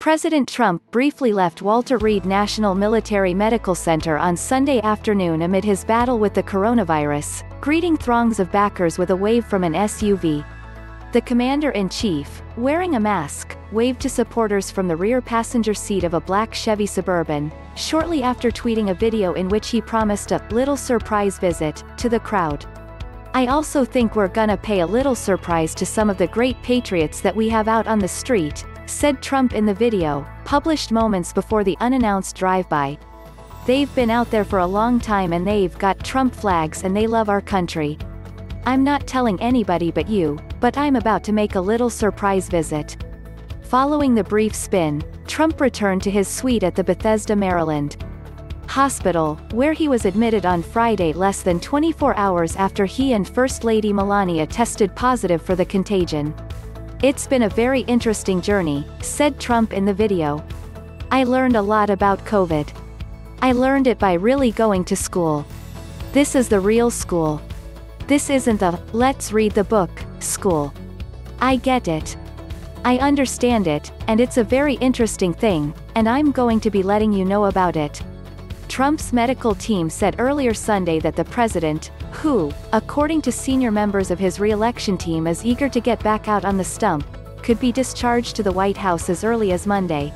President Trump briefly left Walter Reed National Military Medical Center on Sunday afternoon amid his battle with the coronavirus, greeting throngs of backers with a wave from an SUV. The commander-in-chief, wearing a mask, waved to supporters from the rear passenger seat of a black Chevy Suburban, shortly after tweeting a video in which he promised a "little surprise visit" to the crowd. "I also think we're gonna pay a little surprise to some of the great patriots that we have out on the street," said Trump in the video, published moments before the unannounced drive-by. "They've been out there for a long time and they've got Trump flags and they love our country. I'm not telling anybody but you, but I'm about to make a little surprise visit." Following the brief spin, Trump returned to his suite at the Bethesda, Maryland hospital, where he was admitted on Friday less than 24 hours after he and First Lady Melania tested positive for the contagion. "It's been a very interesting journey," said Trump in the video. "I learned a lot about COVID. I learned it by really going to school. This is the real school. This isn't the, let's read the book, school. I get it. I understand it, and it's a very interesting thing, and I'm going to be letting you know about it." Trump's medical team said earlier Sunday that the president, who, according to senior members of his re-election team, is eager to get back out on the stump, could be discharged to the White House as early as Monday.